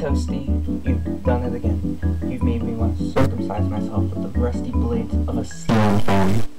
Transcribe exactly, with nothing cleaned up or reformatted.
Toasty, you've done it again. You've made me want to circumcise myself with the rusty blades of a ceiling fan.